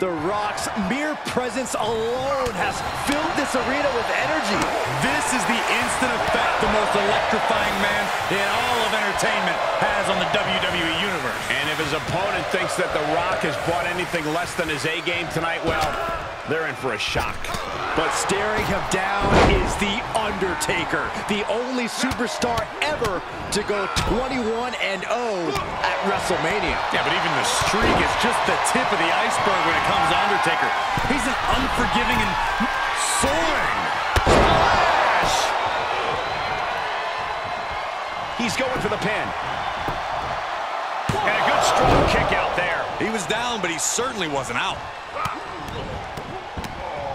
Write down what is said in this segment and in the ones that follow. The Rock's mere presence alone has filled this arena with energy. This is the instant effect the most electrifying man in all of entertainment has on the WWE Universe. And if his opponent thinks that The Rock has brought anything less than his A-game tonight, well, they're in for a shock. But staring him down is The Undertaker, the only superstar ever to go 21-0 at WrestleMania. Yeah, but even the streak is just the tip of the iceberg when it comes to Undertaker. He's an unforgiving and soaring splash. He's going for the pin. And a good strong kick out there. He was down, but he certainly wasn't out.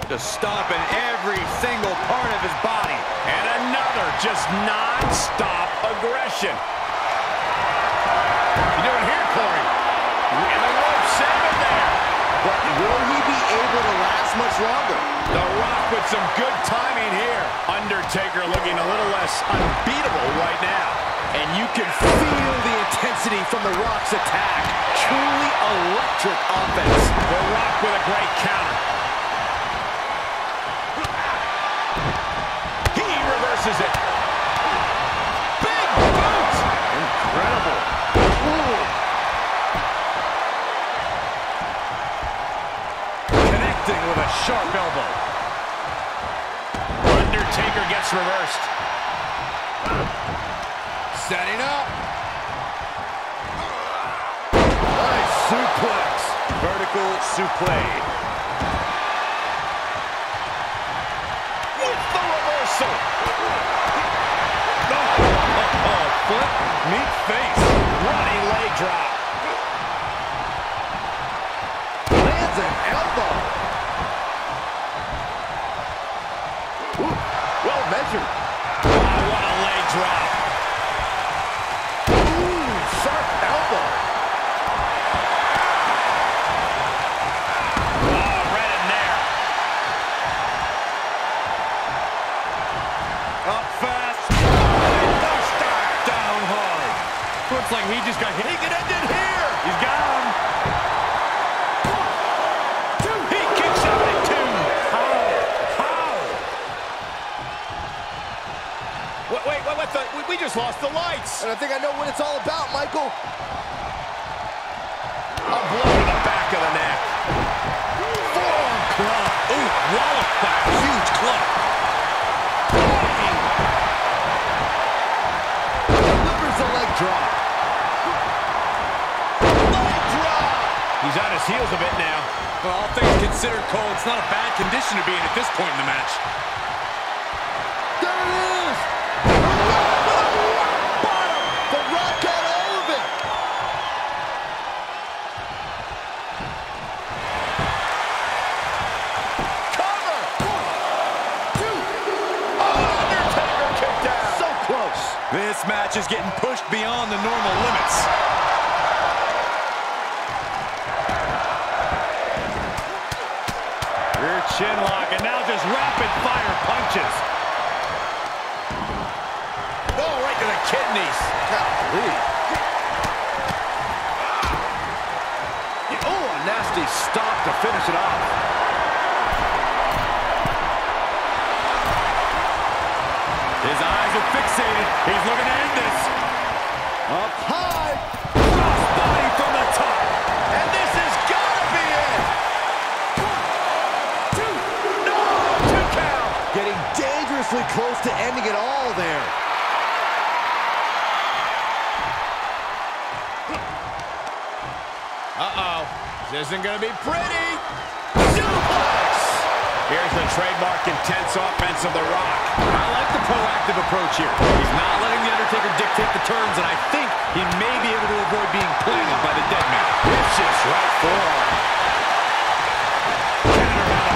Just stomping every single part of his body. And another just non-stop aggression. You do it here, Corey. And the rope set in there. But will he be able to last much longer? The Rock with some good timing here. Undertaker looking a little less unbeatable right now. And you can feel the intensity from The Rock's attack. Truly electric offense. The Rock with a great counter. It. Big boot! Incredible. Ooh. Connecting with a sharp elbow. Undertaker gets reversed. Setting up. Nice suplex. Vertical suplex. With the reversal. Flip, meat face, running leg drop. Lands an elbow. Ooh, well measured. Oh, what a leg drop. Ooh, sharp elbow. Oh, right in there. Up fast. Looks like he just got hit. He could end it here. He's got him. Two. He kicks out at two. How? Wait, what the? We just lost the lights. And I think I know what it's all about, Michael. A blow to the back of the neck. Forearm club. Ooh, wallop back. Huge club. Drop. Leg drop. He's on his heels a bit now. Well, all things considered, Cole, it's not a bad condition to be in at this point in the match. There it is. Bottom. The Rock got all of it. Cover. 1, 2. Oh, Undertaker kicked out. So close. This match is getting pushed beyond the normal limits. Rear chin lock, and now just rapid fire punches. Oh, right to the kidneys. Oh, a nasty stop to finish it off. His eyes are fixated. He's looking to end this. Up high. Cross body from the top. And this has got to be it. 1, 2. No, 2 count. Getting dangerously close to ending it all there. Uh-oh. This isn't going to be pretty. Suplex. Here's the trademark intense offense of The Rock. I like the proactive approach here. He's not letting The Undertaker dictate the terms, and I think he may be able to avoid being planted by the dead man. Vicious right forearm. Counter by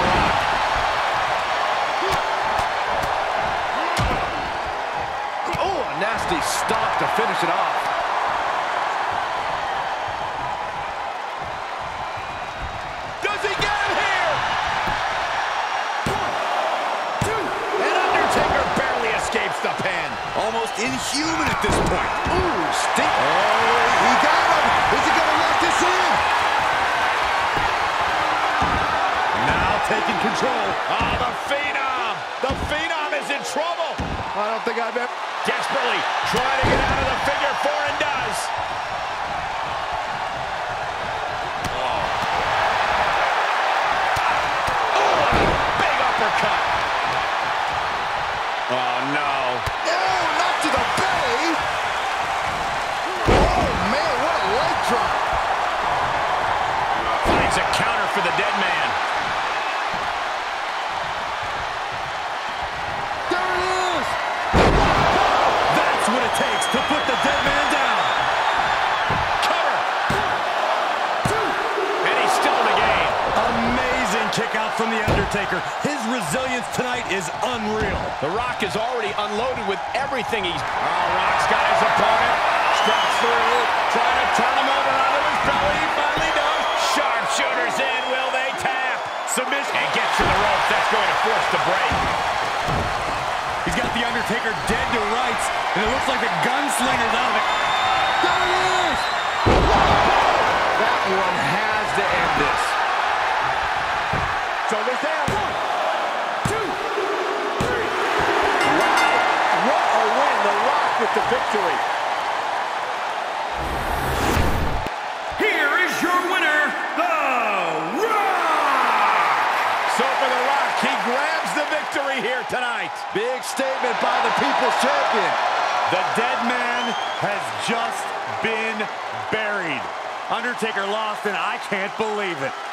The Rock. Oh, a nasty stop to finish it off. Inhuman at this point. Ooh, stick. Oh, he got him. Is he going to lock this in? Undertaker. His resilience tonight is unreal. The Rock is already unloaded with everything he's... Oh, Rock's got his opponent. Struts through, trying to turn him over onto his belly. He finally does. Sharpshooters in. Will they tap? Submission. And gets to the ropes. That's going to force the break. He's got The Undertaker dead to rights, and it looks like the gunslinger's out of it. There it is! That one has to end this. So there's that. 1, 2, 3. Wow, what a win. The Rock with the victory. Here is your winner, The Rock. So for The Rock, he grabs the victory here tonight. Big statement by the People's Champion. The dead man has just been buried. Undertaker lost, and I can't believe it.